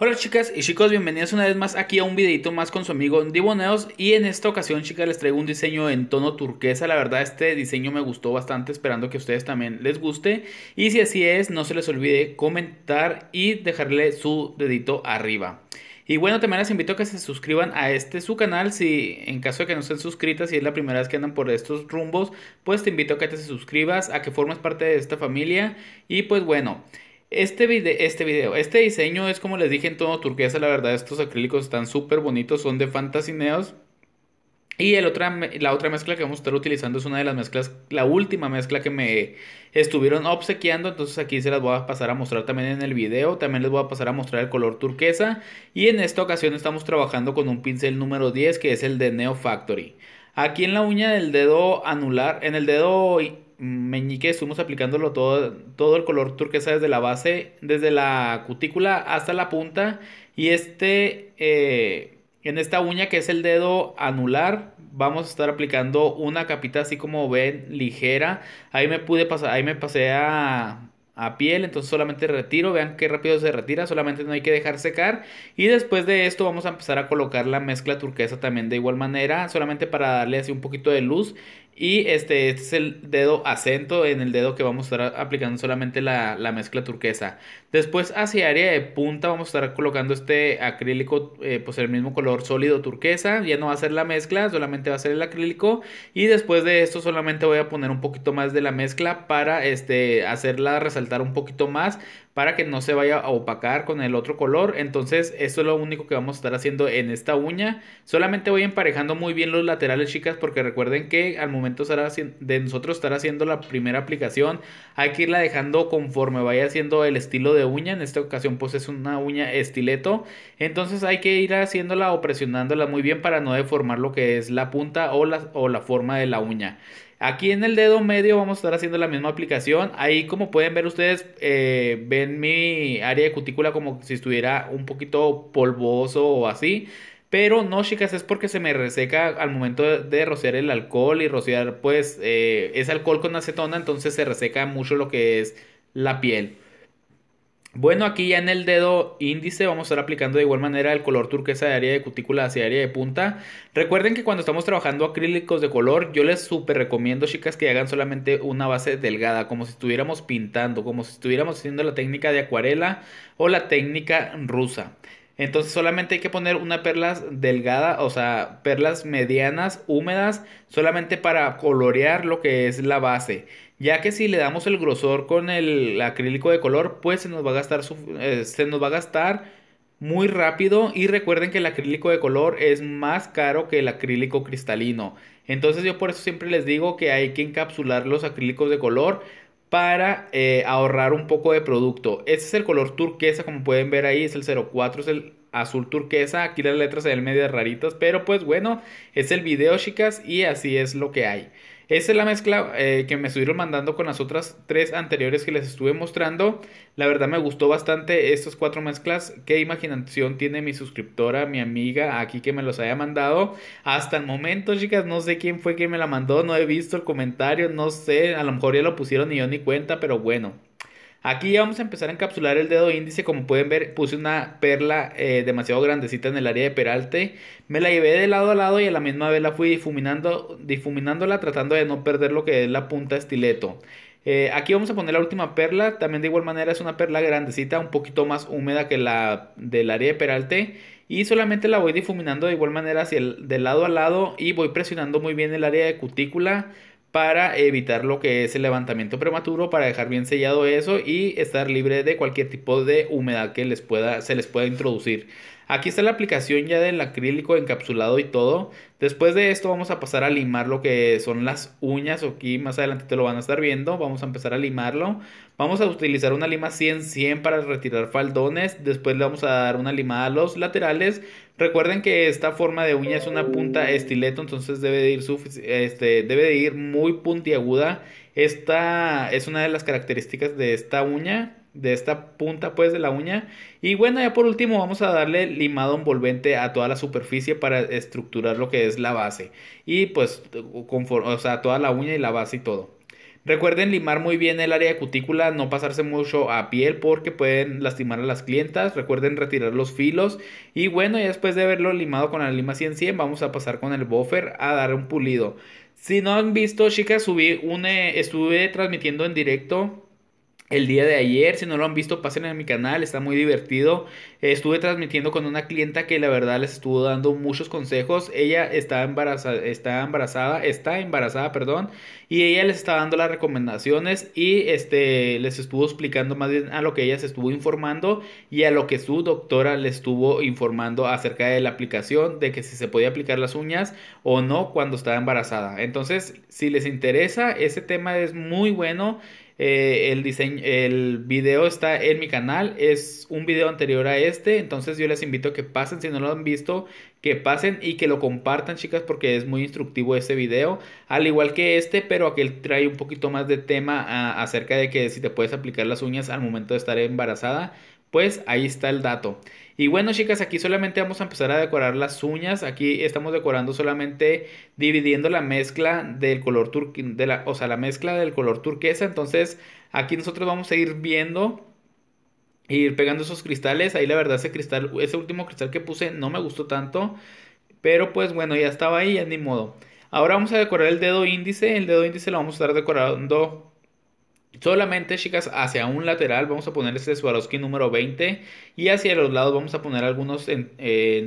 Hola chicas y chicos, bienvenidos una vez más aquí a un videito más con su amigo Diboneos. Y en esta ocasión chicas les traigo un diseño en tono turquesa. La verdad este diseño me gustó bastante, esperando que a ustedes también les guste. Y si así es, no se les olvide comentar y dejarle su dedito arriba. Y bueno, también les invito a que se suscriban a este su canal. Si en caso de que no estén suscritas, si es la primera vez que andan por estos rumbos, pues te invito a que te suscribas, a que formes parte de esta familia. Y pues bueno, este diseño es, como les dije, en tono turquesa. La verdad estos acrílicos están súper bonitos, son de Fantasy Neos. Y la otra mezcla que vamos a estar utilizando es una de las mezclas, la última mezcla que me estuvieron obsequiando. Entonces aquí se las voy a pasar a mostrar también en el video. También les voy a pasar a mostrar el color turquesa. Y en esta ocasión estamos trabajando con un pincel número 10, que es el de Neo Factory. Aquí en la uña del dedo anular, en el dedo meñique, estuvimos aplicándolo todo el color turquesa desde la base, desde la cutícula hasta la punta. Y en esta uña, que es el dedo anular, vamos a estar aplicando una capita así como ven, ligera. Ahí me pasé a piel, entonces solamente retiro. Vean qué rápido se retira, solamente no hay que dejar secar. Y después de esto vamos a empezar a colocar la mezcla turquesa también de igual manera, solamente para darle así un poquito de luz. Y este es el dedo acento, en el dedo que vamos a estar aplicando solamente la mezcla turquesa. Después hacia área de punta vamos a estar colocando este acrílico, pues el mismo color sólido turquesa. Ya no va a ser la mezcla, solamente va a ser el acrílico. Y después de esto solamente voy a poner un poquito más de la mezcla para hacerla resaltar un poquito más, para que no se vaya a opacar con el otro color. Entonces esto es lo único que vamos a estar haciendo en esta uña. Solamente voy emparejando muy bien los laterales chicas, porque recuerden que al momento de nosotros estar haciendo la primera aplicación, hay que irla dejando conforme vaya haciendo el estilo de uña. En esta ocasión pues es una uña estileto, entonces hay que ir haciéndola o presionándola muy bien para no deformar lo que es la punta o la forma de la uña. Aquí en el dedo medio vamos a estar haciendo la misma aplicación. Ahí, como pueden ver ustedes, ven mi área de cutícula como si estuviera un poquito polvoso o así. Pero no chicas, es porque se me reseca al momento de rociar el alcohol. Y rociar pues es alcohol con acetona, entonces se reseca mucho lo que es la piel. Bueno, aquí ya en el dedo índice vamos a estar aplicando de igual manera el color turquesa de área de cutícula hacia área de punta. Recuerden que cuando estamos trabajando acrílicos de color, yo les súper recomiendo chicas que hagan solamente una base delgada, como si estuviéramos pintando, como si estuviéramos haciendo la técnica de acuarela o la técnica rusa. Entonces solamente hay que poner una perlas delgada, o sea, perlas medianas, húmedas, solamente para colorear lo que es la base. Ya que si le damos el grosor con el acrílico de color, pues se nos va a gastar muy rápido. Y recuerden que el acrílico de color es más caro que el acrílico cristalino. Entonces yo por eso siempre les digo que hay que encapsular los acrílicos de color para ahorrar un poco de producto. Este es el color turquesa, como pueden ver ahí, es el 04, es el azul turquesa. Aquí las letras se ven medias raritas, pero pues bueno, es el video chicas y así es lo que hay. Esta es la mezcla que me estuvieron mandando con las otras tres anteriores que les estuve mostrando. La verdad me gustó bastante estas cuatro mezclas. Qué imaginación tiene mi suscriptora, mi amiga, aquí que me los haya mandado. Hasta el momento, chicas, no sé quién fue que me la mandó. No he visto el comentario, no sé. A lo mejor ya lo pusieron y yo ni cuenta, pero bueno. Aquí ya vamos a empezar a encapsular el dedo índice. Como pueden ver, puse una perla demasiado grandecita en el área de peralte. Me la llevé de lado a lado y a la misma vez la fui difuminándola, tratando de no perder lo que es la punta estileto. Aquí vamos a poner la última perla. También de igual manera es una perla grandecita, un poquito más húmeda que la del área de peralte. Y solamente la voy difuminando de igual manera de lado a lado. Y voy presionando muy bien el área de cutícula para evitar lo que es el levantamiento prematuro, para dejar bien sellado eso y estar libre de cualquier tipo de humedad que se les pueda introducir. Aquí está la aplicación ya del acrílico encapsulado y todo. Después de esto vamos a pasar a limar lo que son las uñas. Aquí más adelante te lo van a estar viendo. Vamos a empezar a limarlo. Vamos a utilizar una lima 100-100 para retirar faldones. Después le vamos a dar una limada a los laterales. Recuerden que esta forma de uña es una punta estileto, entonces debe de ir muy puntiaguda. Esta es una de las características de esta uña, de esta punta pues de la uña. Y bueno, ya por último vamos a darle limado envolvente a toda la superficie para estructurar lo que es la base y pues toda la uña y la base y todo. Recuerden limar muy bien el área de cutícula, no pasarse mucho a piel porque pueden lastimar a las clientas. Recuerden retirar los filos. Y bueno, ya después de haberlo limado con la lima 100-100, vamos a pasar con el buffer a dar un pulido. Si no han visto, chicas, estuve transmitiendo en directo el día de ayer. Si no lo han visto, pasen a mi canal, está muy divertido. Estuve transmitiendo con una clienta que la verdad les estuvo dando muchos consejos. Ella está embarazada, y ella les está dando las recomendaciones y les estuvo explicando más bien a lo que ella se estuvo informando y a lo que su doctora le estuvo informando acerca de la aplicación, de que si se podía aplicar las uñas o no cuando estaba embarazada. Entonces, si les interesa, ese tema es muy bueno. El video está en mi canal, es un video anterior a este, entonces yo les invito a que pasen, si no lo han visto, que pasen y que lo compartan, chicas, porque es muy instructivo ese video, al igual que este, pero aquel trae un poquito más de tema acerca de que si te puedes aplicar las uñas al momento de estar embarazada. Pues ahí está el dato. Y bueno, chicas, aquí solamente vamos a empezar a decorar las uñas. Aquí estamos decorando solamente dividiendo la mezcla del color turquesa. Entonces aquí nosotros vamos a ir viendo e ir pegando esos cristales. Ahí la verdad ese último cristal que puse no me gustó tanto, pero pues bueno, ya estaba ahí, ya ni modo. Ahora vamos a decorar el dedo índice. El dedo índice lo vamos a estar decorando solamente, chicas, hacia un lateral. Vamos a poner este Swarovski número 20. Y hacia los lados vamos a poner algunos en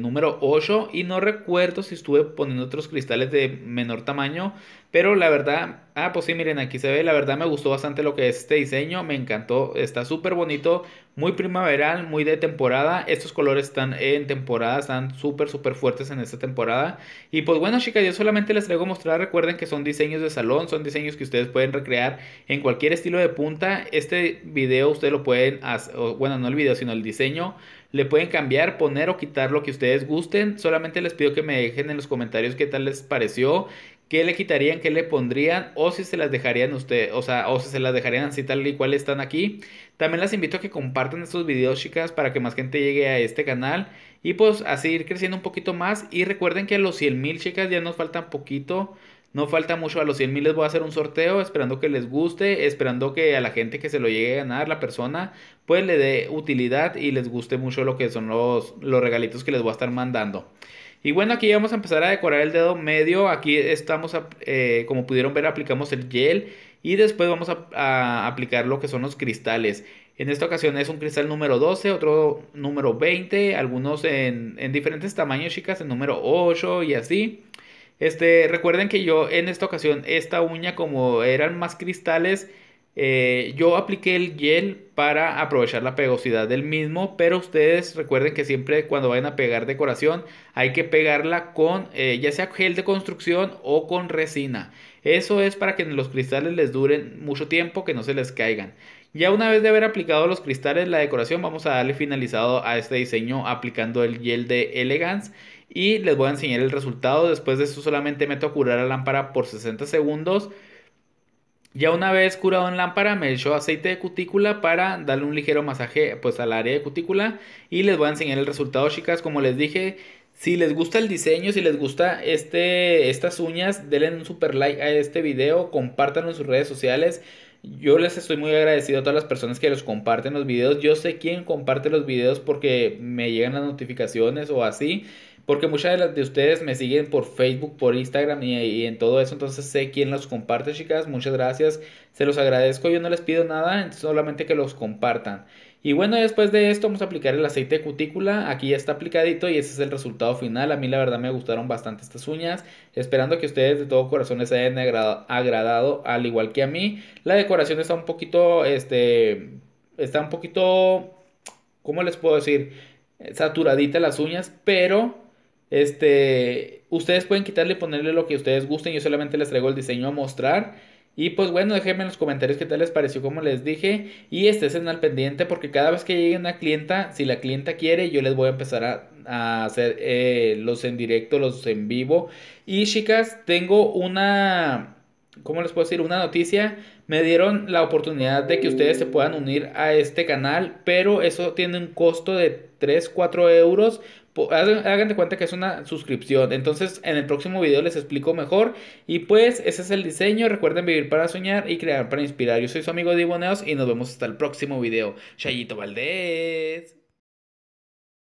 número 8. Y no recuerdo si estuve poniendo otros cristales de menor tamaño, pero la verdad, pues sí, miren, aquí se ve. La verdad me gustó bastante lo que es este diseño. Me encantó, está súper bonito. Muy primaveral, muy de temporada. Estos colores están en temporada, están súper, súper fuertes en esta temporada. Y pues bueno, chicas, yo solamente les traigo a mostrar. Recuerden que son diseños de salón, son diseños que ustedes pueden recrear en cualquier estilo de punta. Este video ustedes lo pueden hacer, bueno, no el video sino el diseño, le pueden cambiar, poner o quitar lo que ustedes gusten. Solamente les pido que me dejen en los comentarios qué tal les pareció, qué le quitarían, qué le pondrían, o si se las dejarían ustedes, o si se las dejarían así tal y cual están aquí. También las invito a que compartan estos videos, chicas, para que más gente llegue a este canal y pues así ir creciendo un poquito más. Y recuerden que a los 100,000, chicas, ya nos faltan poquito. No falta mucho, a los 100,000 les voy a hacer un sorteo, esperando que les guste, esperando que a la gente que se lo llegue a ganar, la persona, pues le dé utilidad y les guste mucho lo que son los regalitos que les voy a estar mandando. Y bueno, aquí vamos a empezar a decorar el dedo medio. Aquí estamos, como pudieron ver, aplicamos el gel y después vamos a aplicar lo que son los cristales. En esta ocasión es un cristal número 12, otro número 20, algunos en diferentes tamaños, chicas, en número 8 y así. Recuerden que yo en esta ocasión, esta uña, como eran más cristales, yo apliqué el gel para aprovechar la pegosidad del mismo. Pero ustedes recuerden que siempre cuando vayan a pegar decoración hay que pegarla con ya sea gel de construcción o con resina. Eso es para que los cristales les duren mucho tiempo, que no se les caigan. Ya una vez de haber aplicado los cristales, la decoración, vamos a darle finalizado a este diseño aplicando el gel de Elegance. Y les voy a enseñar el resultado. Después de eso solamente meto a curar la lámpara por 60 segundos. Ya una vez curado en lámpara, me echo aceite de cutícula para darle un ligero masaje pues al área de cutícula. Y les voy a enseñar el resultado, chicas. Como les dije, si les gusta el diseño, si les gusta estas uñas, denle un super like a este video, compártanlo en sus redes sociales. Yo les estoy muy agradecido a todas las personas que los comparten los videos. Yo sé quién comparte los videos porque me llegan las notificaciones o así, porque muchas de las de ustedes me siguen por Facebook, por Instagram y en todo eso. Entonces sé quién los comparte, chicas. Muchas gracias. Se los agradezco. Yo no les pido nada, solamente que los compartan. Y bueno, después de esto vamos a aplicar el aceite de cutícula. Aquí ya está aplicadito y ese es el resultado final. A mí la verdad me gustaron bastante estas uñas. Esperando que ustedes de todo corazón les hayan agradado, al igual que a mí. La decoración está un poquito, ¿cómo les puedo decir? Saturadita las uñas, pero ustedes pueden quitarle y ponerle lo que ustedes gusten. Yo solamente les traigo el diseño a mostrar. Y pues bueno, déjenme en los comentarios qué tal les pareció, como les dije. Y estén al pendiente porque cada vez que llegue una clienta, si la clienta quiere, yo les voy a empezar a hacer los en directo, los en vivo. Y chicas, tengo una noticia. Me dieron la oportunidad de que ustedes se puedan unir a este canal, pero eso tiene un costo de 3-4 euros. Hagan de cuenta que es una suscripción. Entonces en el próximo video les explico mejor. Y pues ese es el diseño. Recuerden vivir para soñar y crear para inspirar. Yo soy su amigo Diboneos y nos vemos hasta el próximo video. Chayito Valdez.